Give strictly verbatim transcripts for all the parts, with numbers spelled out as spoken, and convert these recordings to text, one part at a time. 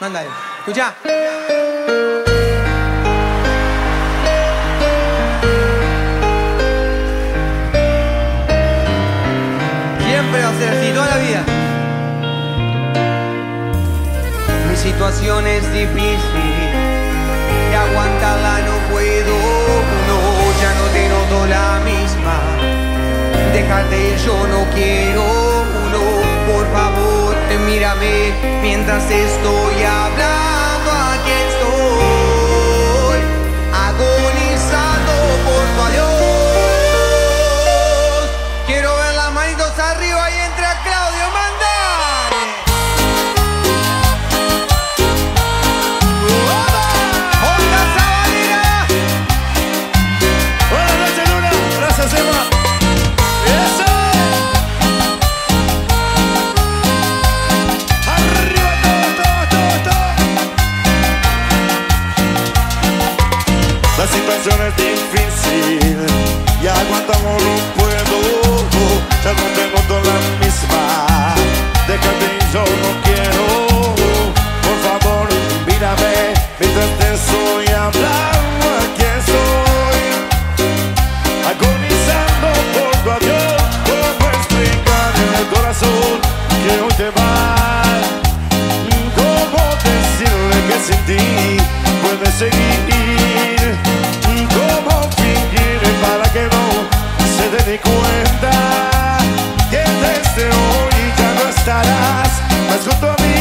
Mándale. Escuchá. Siempre va a ser así, toda la vida. Mi situación es difícil y aguantarla no puedo. No, ya no te noto la misma. Dejarte yo no quiero. Por favor, mírame mientras estoy hablando. Aquí estoy agonizando por tu adiós. Quiero ver las manitos arriba y entra Claudio, manda. ¡Hola, Sabanera! Buenas noches, Luna. Gracias, Emma. La situación es difícil y aguantamos lo puedo. Ya no tengo toda la misma. Déjate y yo no quiero. Por favor, mírame mientras te estoy hablando. Aquí estoy agonizando por tu adiós. ¿Cómo explicar en el corazón que hoy te vas? ¿Cómo decirle que sin ti puedes seguir? Te di cuenta que desde hoy ya no estarás más junto a mí.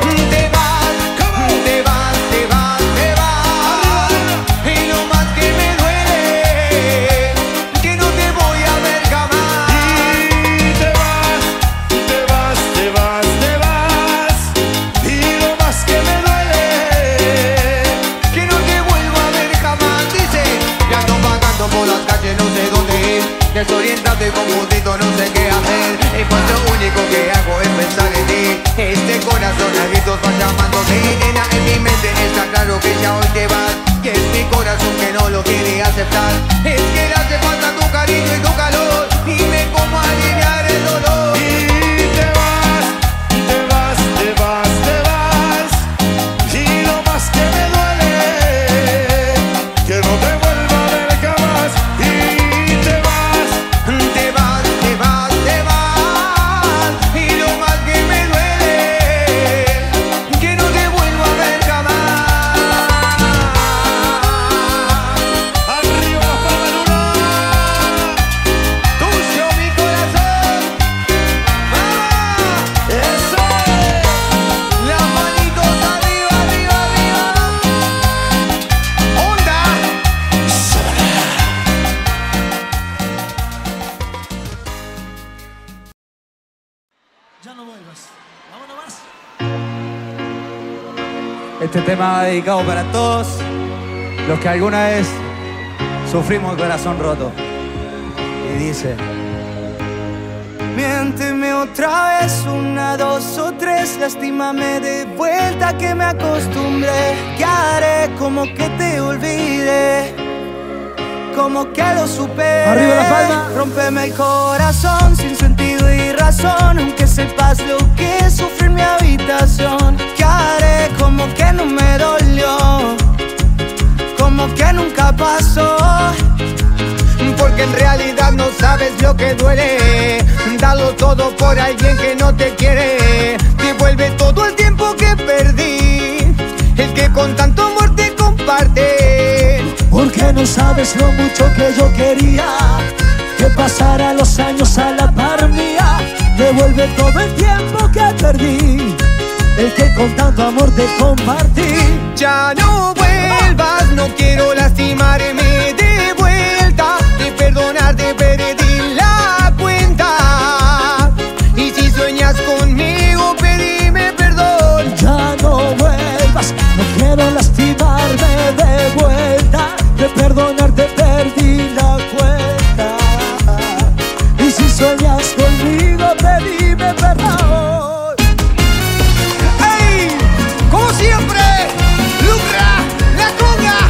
Te vas, te vas, te vas, te vas. Y lo más que me duele, que no te voy a ver jamás. Y te vas, te vas, te vas, te vas. Y lo más que me duele, que no te vuelvo a ver jamás. Dice, ya no pagando por las calles, no sé dónde ir. Desorientado y confundido, no sé qué hacer. Y pues lo único que hago es pensar en ti. Este corazón a gritos va llamándote. Nena, en mi mente está claro que ya hoy te vas. Y es mi corazón que no lo quiere aceptar. Es que le hace falta tu cariño y tu calor. Dime cómo aliviar el dolor. Y te vas, te vas, te vas, te vas. Y lo más que me duele, que no te voy. Este tema va dedicado para todos los que alguna vez sufrimos el corazón roto. Y dice: miénteme otra vez, una, dos o tres. Lastímame de vuelta que me acostumbré. ¿Qué haré? Como que te olvide, como que lo superé. Arriba la palma. Rómpeme el corazón sin sentido y razón. Aunque sepas lo que es sufrir mi habitación. ¿Qué haré? Como que no me dolió, como que nunca pasó. Porque en realidad no sabes lo que duele. Darlo todo por alguien que no te quiere. Devuelve todo el tiempo que perdí, el que con tanto amor te comparte. Porque no sabes lo mucho que yo quería que pasara los años a la par mía. Devuelve todo el tiempo que perdí, el que con tanto amor te compartí. Ya no vuelvas, no quiero lastimarme de vuelta. De perdonarte perdí la cuenta. Y si sueñas conmigo, pedime perdón. Ya no vuelvas, no quiero lastimarme de vuelta. De perdonarte perdí la cuenta. Y si sueñas conmigo, pedime perdón. Siempre lucra la conga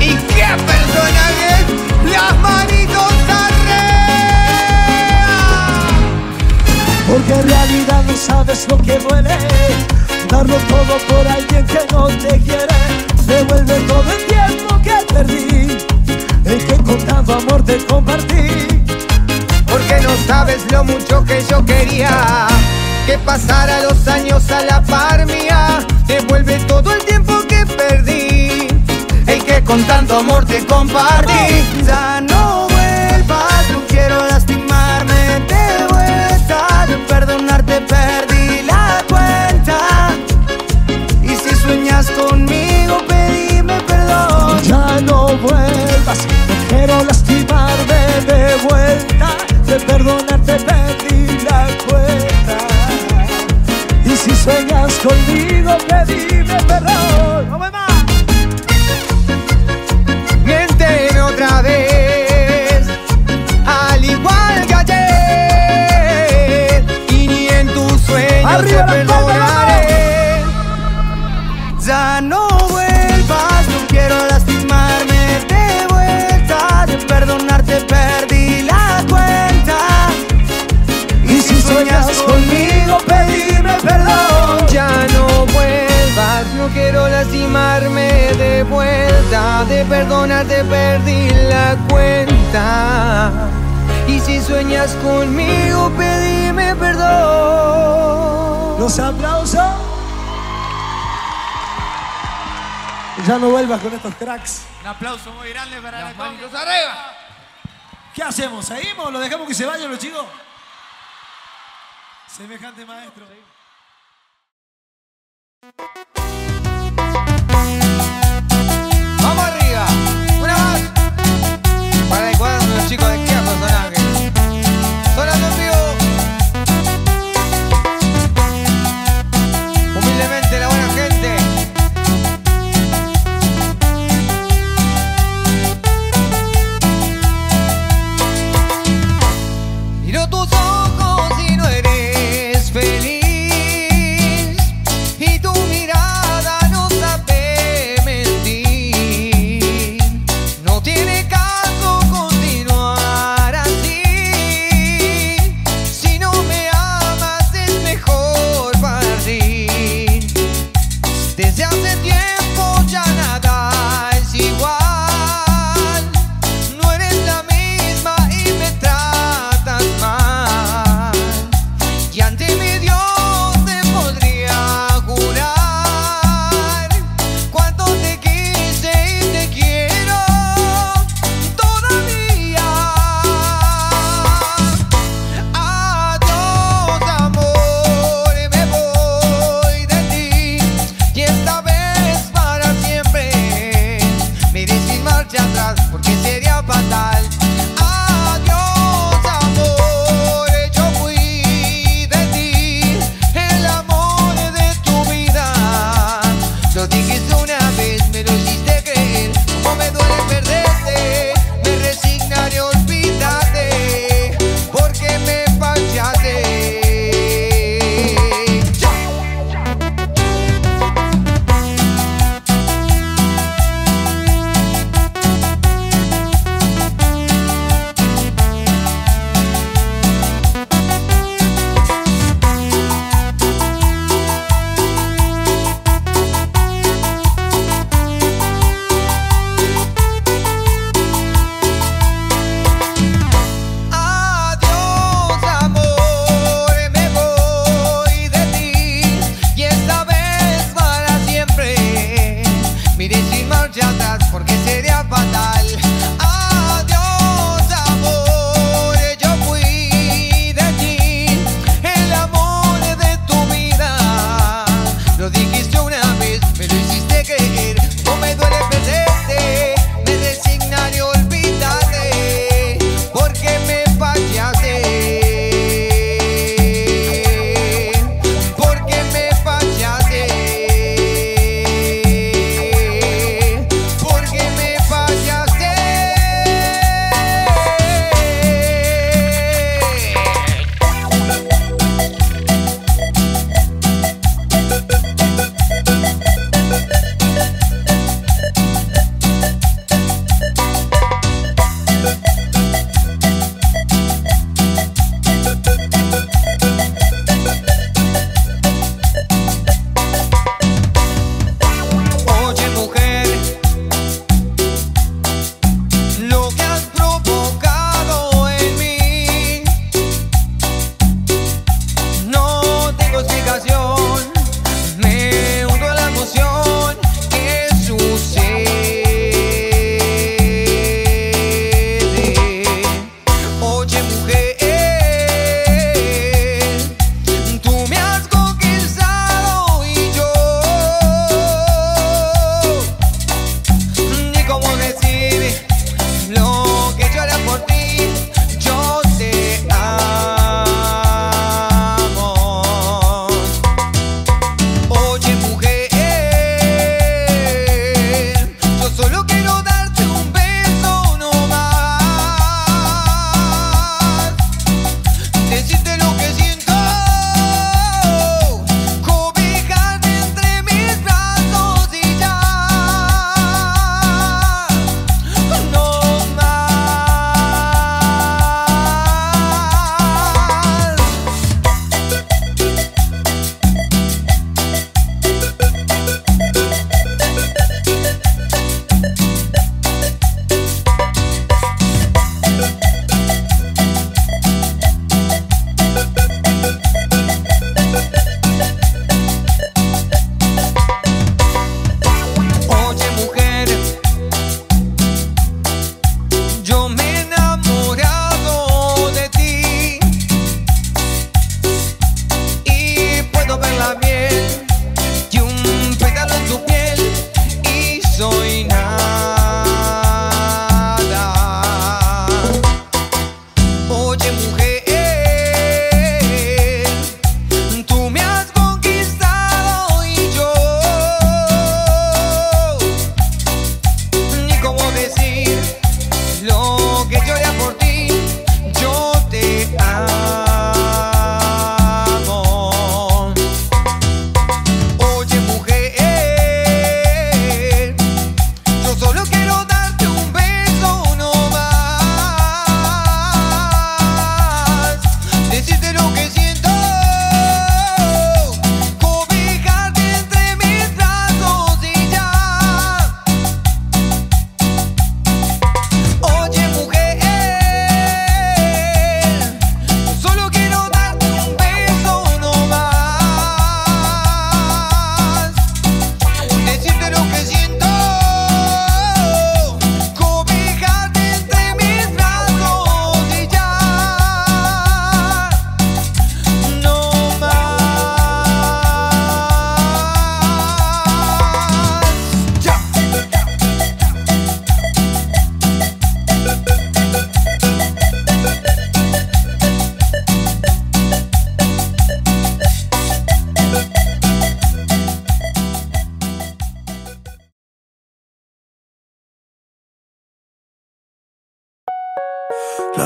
y qué personajes, las manitos arriba. Porque en realidad no sabes es lo que duele, darlo todo por alguien que no te quiere. Devuelve todo el tiempo que perdí, el que con tanto amor te compartí. Porque no sabes lo mucho que yo quería que pasara los años a la par mía. Devuelve todo el tiempo que perdí, el que con tanto amor te compartí. Ya no vuelvas, no quiero lastimarme de vuelta. De perdonarte perdí la cuenta, y si sueñas conmigo pedime perdón. Ya no vuelvas, no quiero lastimarme de vuelta. De perdonarte perdí la cuenta, y si sueñas conmigo pedime perdón. ¡No me va! Mienten otra vez, al igual que ayer, y ni en tus sueños te perdonaré. Ya no vuelvas, no quiero lastimarme de vuelta. De perdonarte perdí la cuenta, y si sueñas conmigo pedime perdón. Ya no vuelvas, no quiero lastimarme de vuelta. De perdonarte perdí la cuenta, y si sueñas conmigo pedime perdón. Los aplausos. Ya no vuelvas con estos cracks. Un aplauso muy grande para las manos arriba. ¿Qué hacemos? ¿Seguimos? ¿Lo dejamos que se vayan los chicos? Semejante maestro. Vamos arriba, una más. Para encuadrar los chicos de qué personaje. Sonando en vivo. Humildemente la buena gente. Miro tus ojos y no eres feliz. Tiene caso continuar así.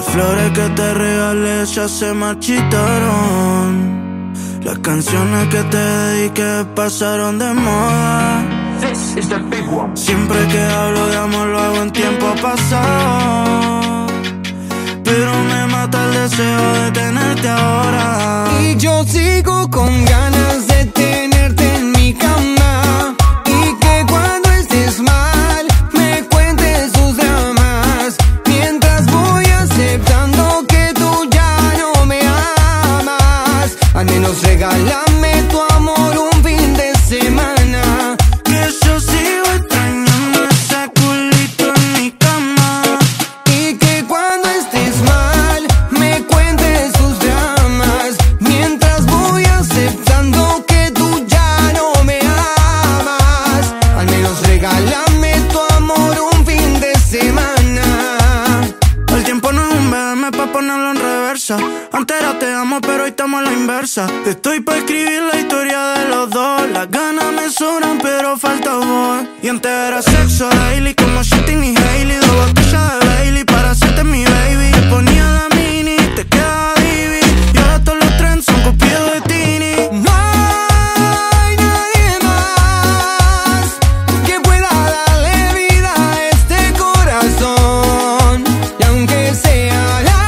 Las flores que te regalé ya se marchitaron. Las canciones que te dediqué pasaron de moda. This is the big one. Siempre que hablo de amor lo hago en tiempo pasado, pero me mata el deseo de tenerte ahora. Y yo sigo con ganas de tenerte en mi cama. Al menos regálame tu amor un fin de semana, que yo sigo extrañando ese culito en mi cama. Y que cuando estés mal me cuentes tus dramas, mientras voy aceptando que tú ya no me amas. Al menos regálame tu amor un fin de semana. El tiempo no es un B M pa' ponerlo en reversa. Antes era te amo pero hoy estamos a la inversa. Estoy pa' escribir la historia de los dos. Las ganas me sobran pero falta amor. Y antes era sexo daily como shooting y Hailey. Dos botellas de Bailey para hacerte mi baby. Te ponía la mini, te quedaba divi. Y ahora todos los trends son copiados de Tini. No hay nadie más que pueda darle vida a este corazón. Y aunque sea la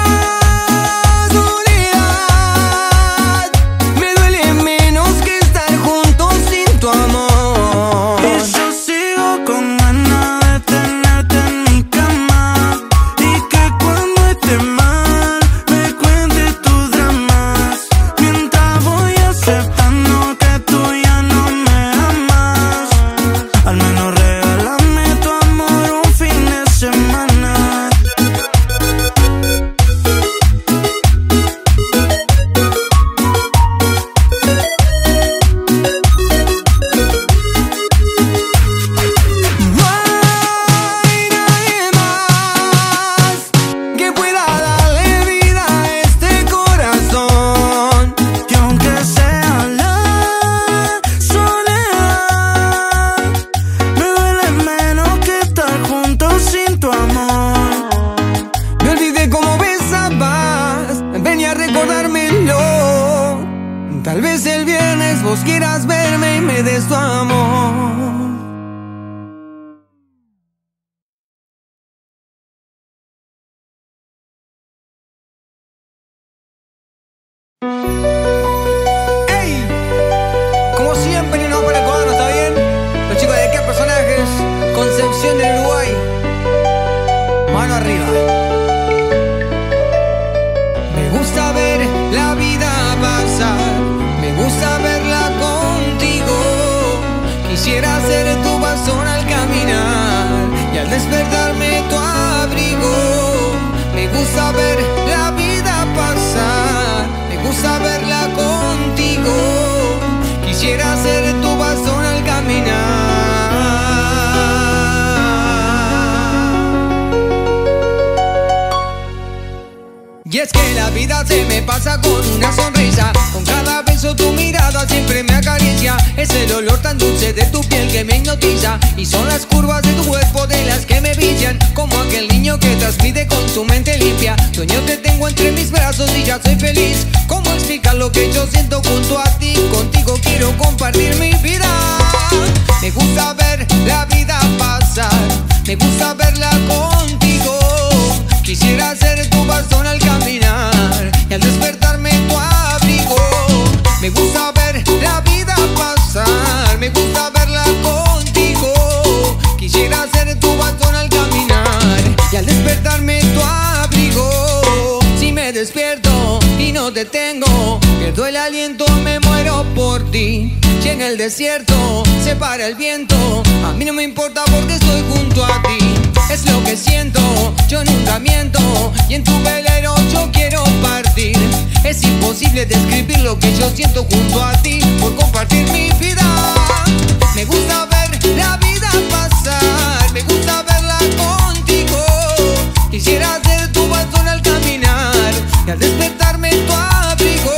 tal vez el viernes vos quieras verme y me des tu amor. ¡Ey! Como siempre, no para Ecuador, ¿está bien? Los chicos de Qué Personajes, Concepción del Uruguay. Mano arriba. Me gusta ver la vida pasar. Me gusta verla contigo. Quisiera ser tu bastón al caminar y al despertarme tu abrigo. Me gusta ver la vida pasar. Me gusta verla contigo. Quisiera ser tu bastón al caminar. Y es que la vida se me pasa con una sonrisa. Con cada beso tu mirada siempre me acaricia. Es el olor tan dulce de tu piel que me hipnotiza. Y son las curvas de tu cuerpo de las que me vician. Como aquel niño que transmite con su mente limpia. Sueño te tengo entre mis brazos y ya soy feliz. ¿Cómo explicar lo que yo siento junto a ti? Contigo quiero compartir mi vida. Me gusta ver la vida pasar. Me gusta verla contigo. Quisiera ser tu bastón al caminar y al despertarme tu abrigo. Me gusta ver la vida pasar. Me gusta verla contigo. Quisiera ser tu bastón al caminar y al despertarme tu abrigo. Si me despierto y no te tengo, pierdo el aliento, me muero por ti. Si en el desierto se para el viento, a mí no me importa porque estoy junto a ti. Es lo que siento, yo nunca miento, y en tu velero yo quiero partir. Es imposible describir lo que yo siento junto a ti por compartir mi vida. Me gusta ver la vida pasar, me gusta verla contigo. Quisiera ser tu bastón al caminar y al despertarme tu abrigo.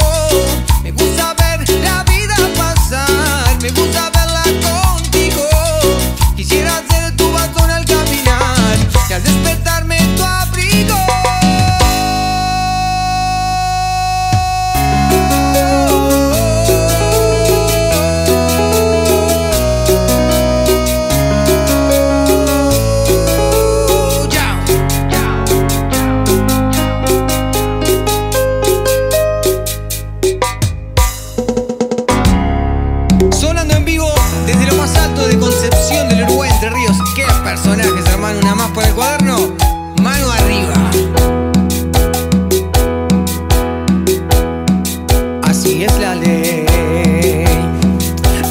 Me gusta ver la vida pasar, me gusta verla contigo. Quisiera ser tu bastón al caminar y al despertarme tu abrigo. Mundo de Concepción del Uruguay, Entre Ríos. ¡Qué personajes, hermano! Una más para el cuaderno. Mano arriba. Así es la ley.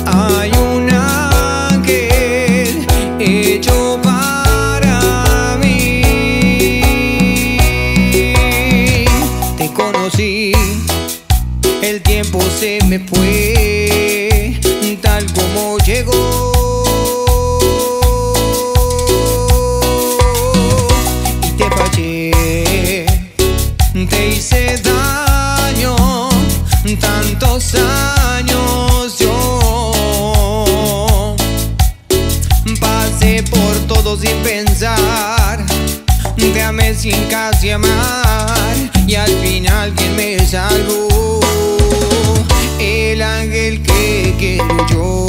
Hay un ángel hecho para mí. Te conocí. El tiempo se me fue, tal como llegó. Y te fallé, te hice daño, tantos años yo pasé por todo sin pensar, te amé sin casi amar, y al final quien me salvó. El ángel que, que luchó,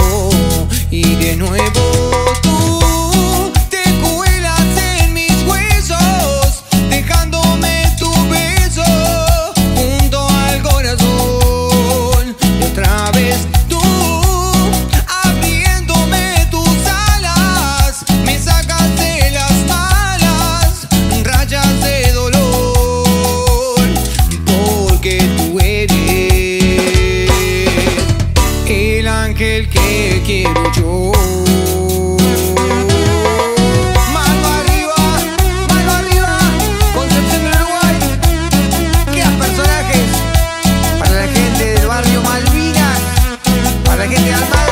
y de nuevo tú te cuelas en mis huesos, dejándome tu beso junto al corazón. Y otra vez tú, abriéndome tus alas, me sacas de las malas rayas de dolor, porque tú eres el ángel que quiero yo. Mano arriba, mano arriba, Concepción del Uruguay. ¡Qué personajes! Para la gente del barrio Malvinas, para la gente de Almagro.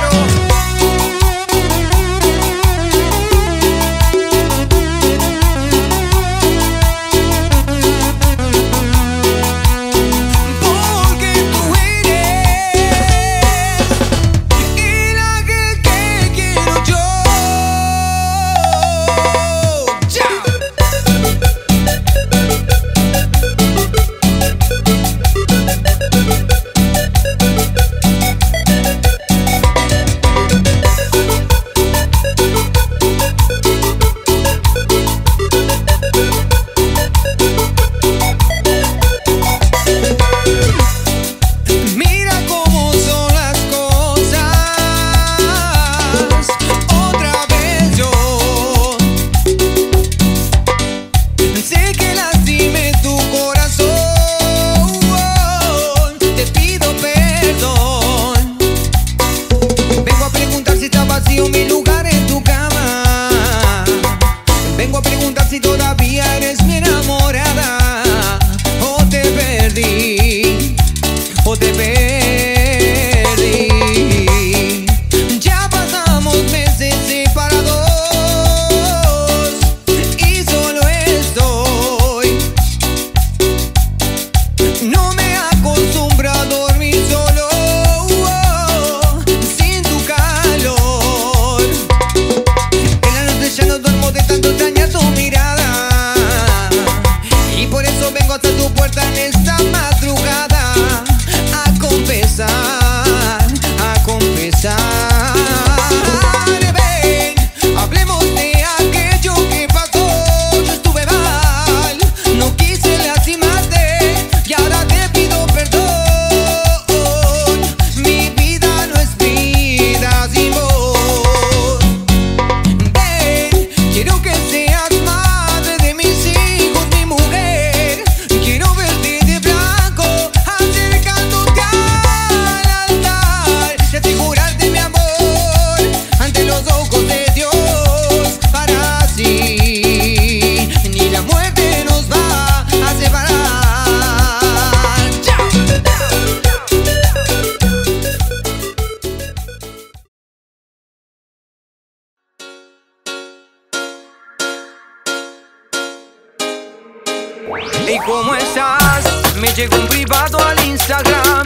¿Y cómo estás? Me llegó un privado al Instagram.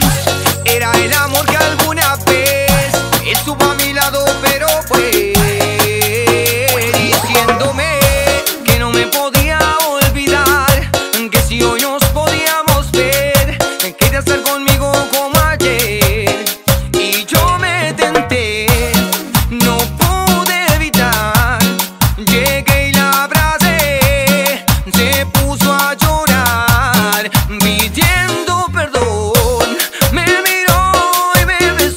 Era el amor que alguna vez estuvo a mi lado, pero fue diciéndome que no me podía olvidar, que si hoy nos podíamos ver, quería estar conmigo como ayer. Y yo me tenté, no pude evitar, llegué y la abracé, se puso a llorar. Pidiendo perdón, me miró y me besó.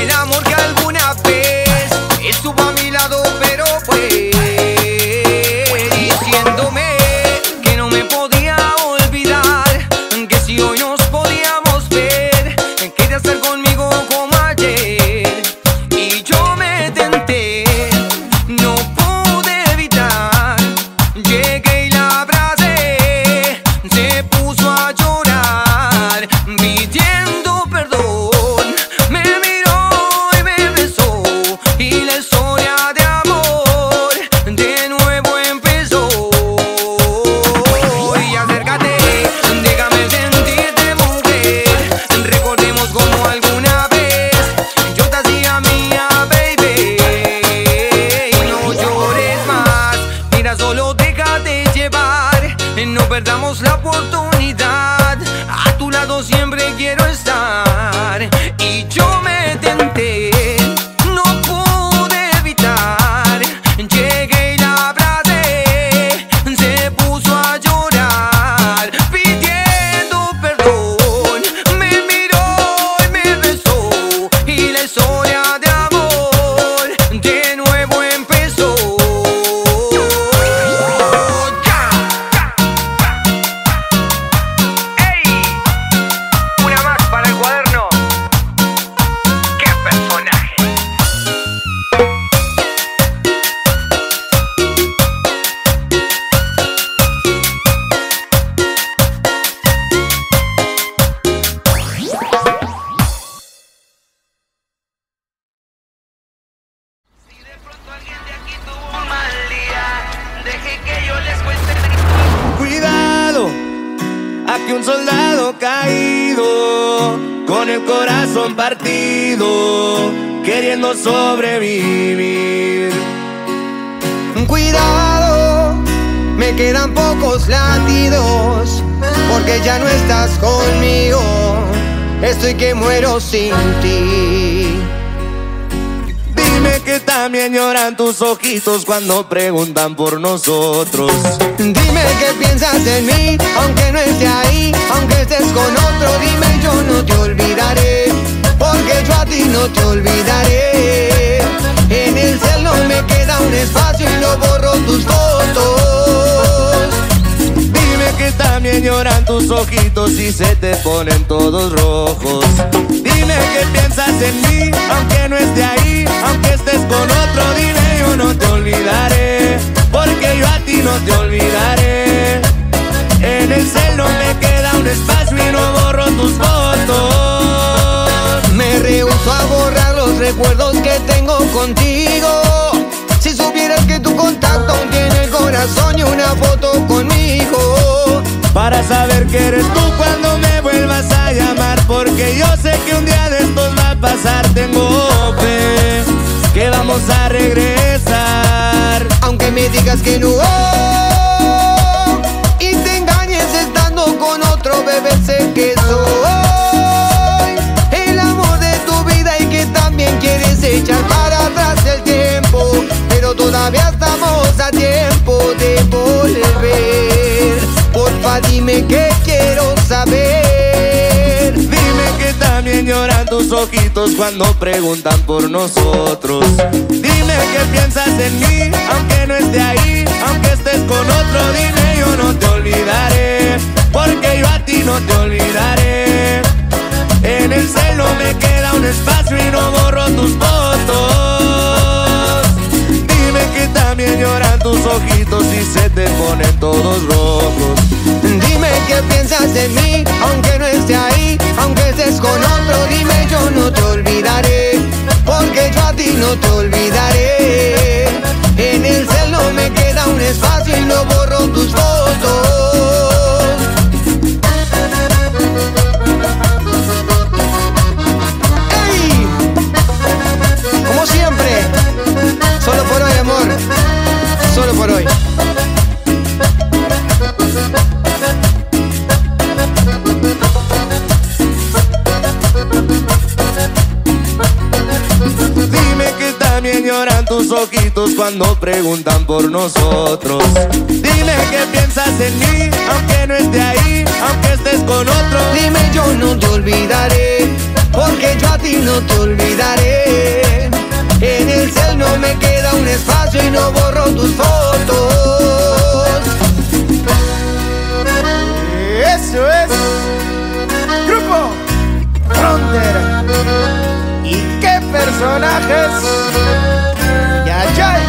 el amor que alguna vez estuvo a mi lado, pero fue diciéndome que no me podía olvidar, que si hoy nos podíamos ver, quería estar conmigo como ayer. Y yo me tenté, no pude evitar, llegué y la abracé, se puso a llorar pidiendo perdón, me miró y me besó, y la historia de amor de nuevo empezó. Y acércate, déjame sentirte mujer, recordemos como alguna vez yo te hacía mía, baby. Y no llores más, mira, solo déjate llevar, no perdamos la oportunidad, a tu lado siempre quiero estar. Y yo me tenté, no pude evitar, llegué y la abracé, se puso a llorar pidiendo perdón, me miró y me besó, y la historia de amor de nuevo empezó. ¡Ey! Una más para el cuaderno. Cuidado, aquí un soldado caído, con el corazón partido, queriendo sobrevivir. Cuidado, me quedan pocos latidos, porque ya no estás conmigo, estoy que muero sin ti. Dime que también lloran tus ojitos cuando preguntan por nosotros. Dime que piensas en mí, aunque no esté ahí, aunque estés con otro. Dime, yo no te olvidaré, porque yo a ti no te olvidaré. En el cielo me queda un espacio y no borro tus fotos. Dime que también lloran tus ojitos y se te ponen todos rojos. Dime que piensas en mí, aunque no esté ahí, aunque estés con otro. Dime, yo no te olvidaré, porque yo a ti no te olvidaré. En el cielo me queda un espacio y no borro tus fotos. Me rehúso a borrar los recuerdos que tengo contigo. Si supieras que tu contacto tiene el corazón y una foto conmigo, para saber que eres tú cuando me vuelvas a llamar, porque yo sé que un día de estos va a pasar. Tengo fe que vamos a regresar, aunque me digas que no y te engañes estando con otro, bebé, sé que soy el amor de tu vida y que también quieres echar para atrás el tiempo, pero todavía estamos a tiempo de volver. Porfa, dime que quiero saber. Dime que también lloran tus ojitos cuando preguntan por nosotros. Dime que piensas en mí, aunque no esté ahí, aunque estés con otro. Dime, yo no te olvidaré, porque yo a ti no te olvidaré. En el cielo me queda un espacio y no borro tus fotos. Dime que también lloran tus ojitos y se te ponen todos rojos. Dime que piensas en mí, aunque no esté ahí, aunque estés con otro. Dime, yo no te olvidaré, porque yo a ti no te olvidaré. En el cielo me queda un espacio y no borro tus fotos. Siempre, solo por hoy, amor, solo por hoy. Dime que también lloran tus ojitos cuando preguntan por nosotros. Dime que piensas en mí, aunque no esté ahí, aunque estés con otro. Dime, yo no te olvidaré, porque yo a ti no te olvidaré. En el cel no me queda un espacio y no borro tus fotos. Eso es Grupo Frontera. Y qué personajes. Ya, ya.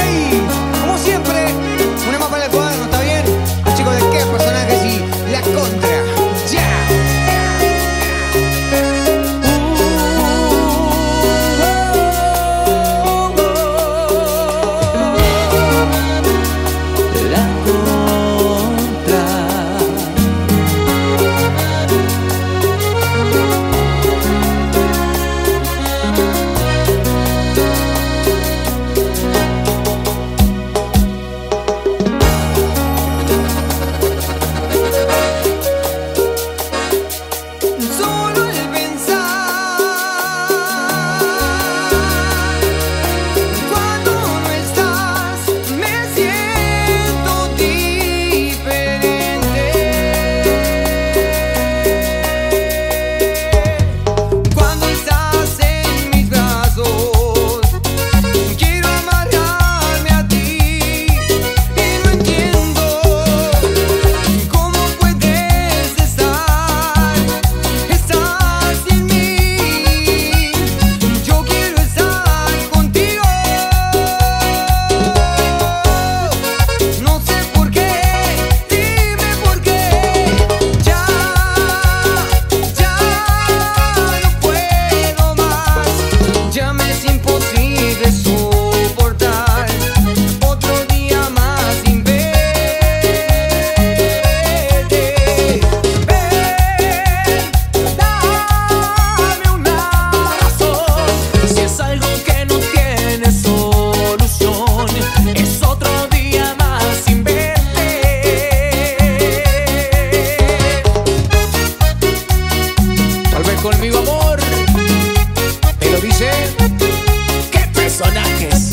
¡Ey! Como siempre, una mapa en el cuadro, ¿está bien? Los chicos de qué personajes y la contra. ¡Ya! Yeah. La contra. Conmigo, amor, te lo dice. ¡Qué personajes!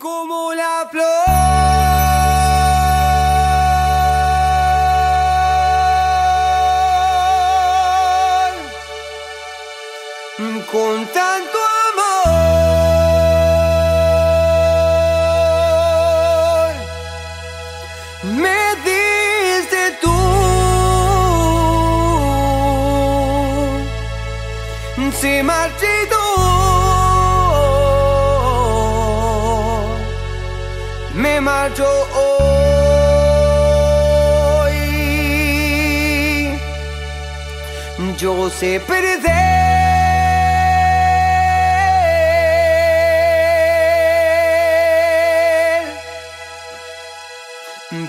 Como la flor, con tanto amor, me diste tú, se marchitó. Me marcho hoy, yo sé perder,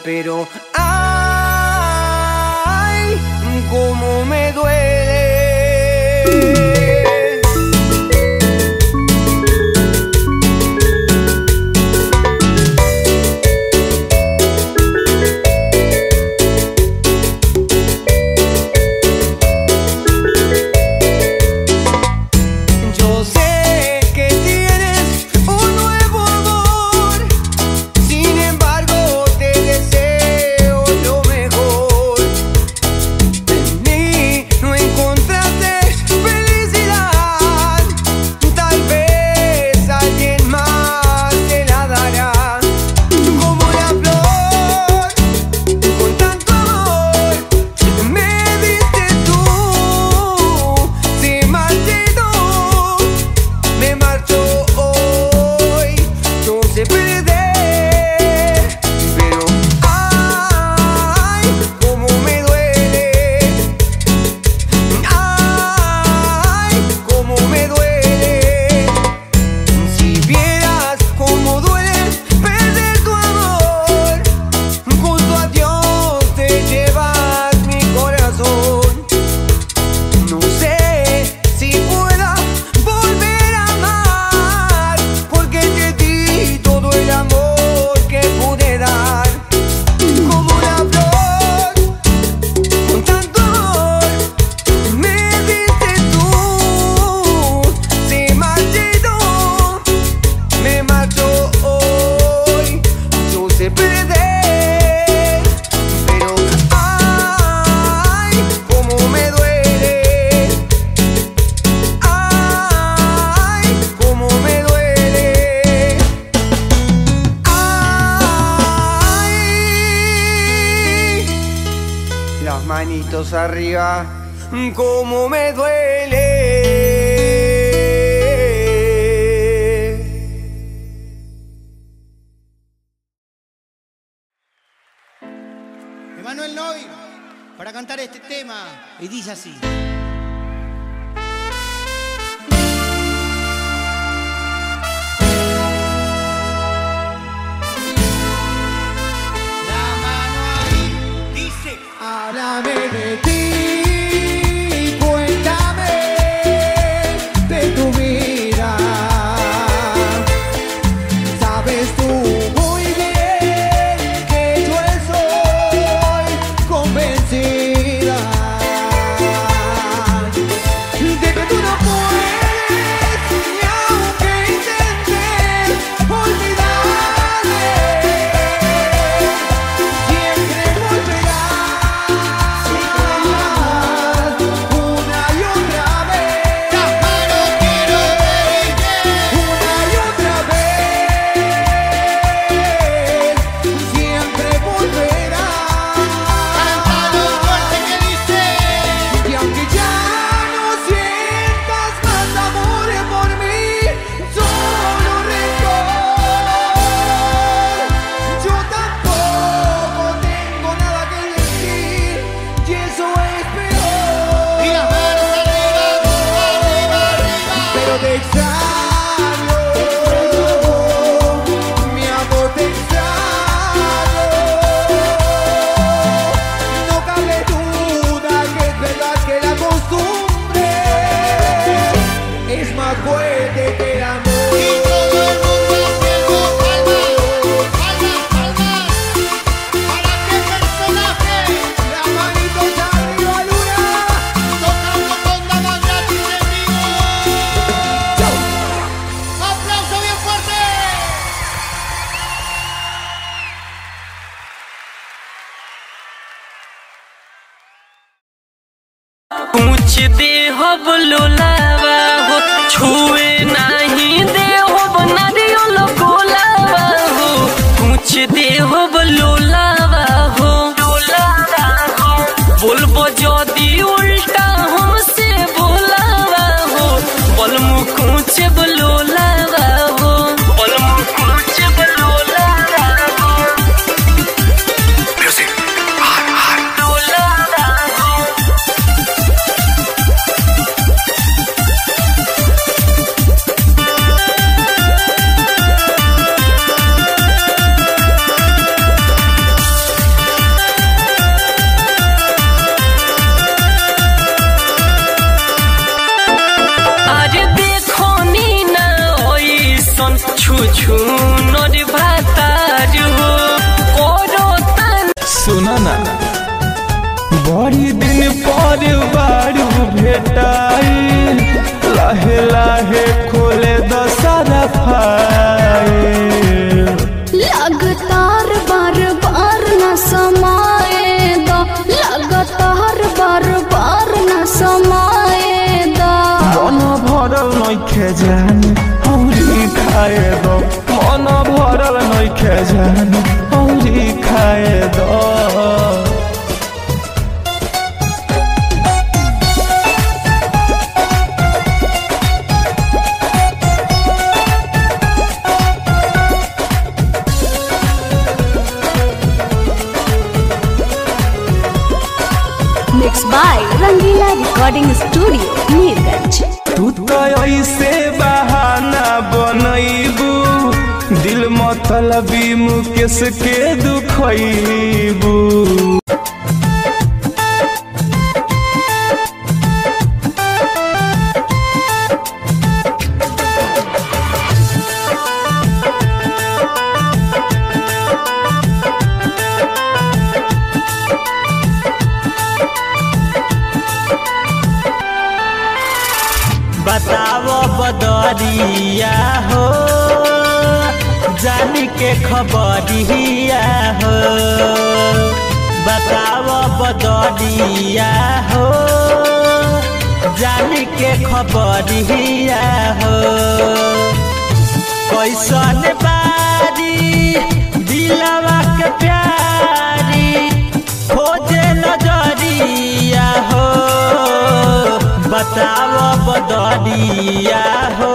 pero ay, cómo me duele. manos arriba, cómo me duele. Emanuel Novi, para cantar este tema, y dice así. Háblame de ti, cuéntame de tu vida. Sabes tú muy bien que yo estoy convencida de que tú no puedes, ni aunque intentes olvidar. कुछ दे हो बोलो लावा हो छुए नहीं दे हो बनारियो लोगो लावा हो कुछ दे हो बोलो लावा हो बोलबो जोदी उल्टा हमसे बोलावा हो बोल मुकुछ बोलो लावा हो बोल मुकुछ बोलो लावा हो म्यूजिक सुना ना बड़ी दिन पर बार भेटाई लाहे लाहे खोले दशहरा फाइल लगातार बार बार न समाए दो लगातार बार बार न समाए दो मन भरल नइखे जान औरी खाए दो मन भरल नइखे जान औरी खाए दो by Rangila Recording Studio, Mirganj. तू तो ऐसे बहाना बनैबू दिल मतलबी मुकेश के दुखैबू बदरिया हो जान के खबरिया हो बताओ बदरिया हो जान के खबरिया हो कैसन बारी दिलवा के प्यारी खोजे नजरिया सावा बदरिया हो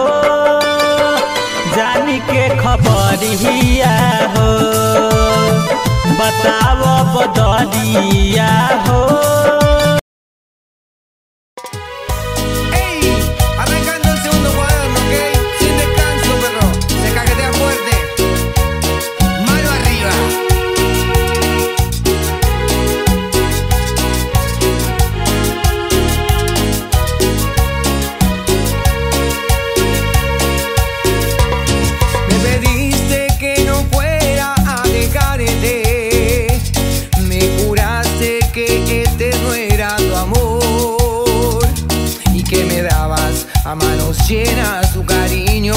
जानी के खबरिया हो बतावा बदरिया हो a manos llenas tu cariño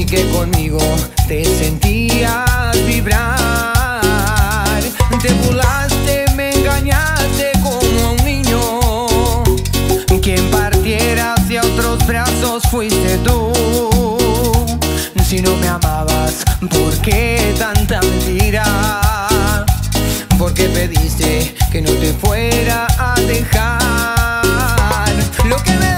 y que conmigo te sentías vibrar. Te burlaste, me engañaste como a un niño, quien partiera hacia otros brazos fuiste tú. Si no me amabas, ¿por qué tanta mentira? ¿Por qué pediste que no te fuera a dejar? Lo que me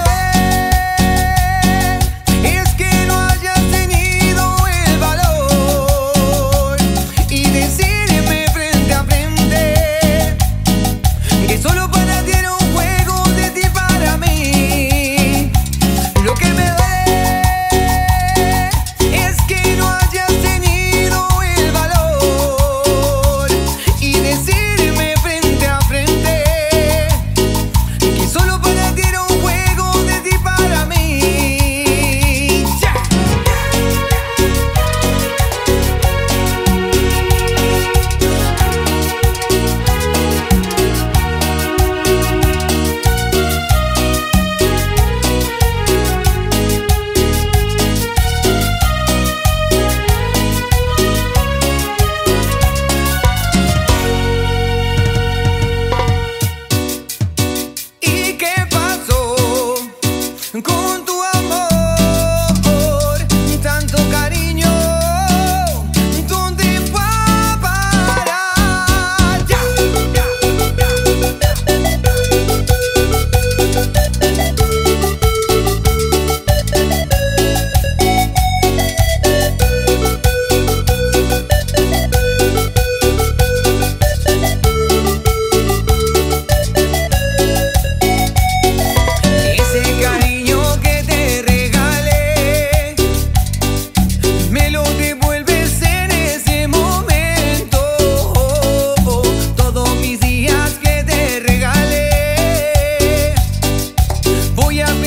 voy a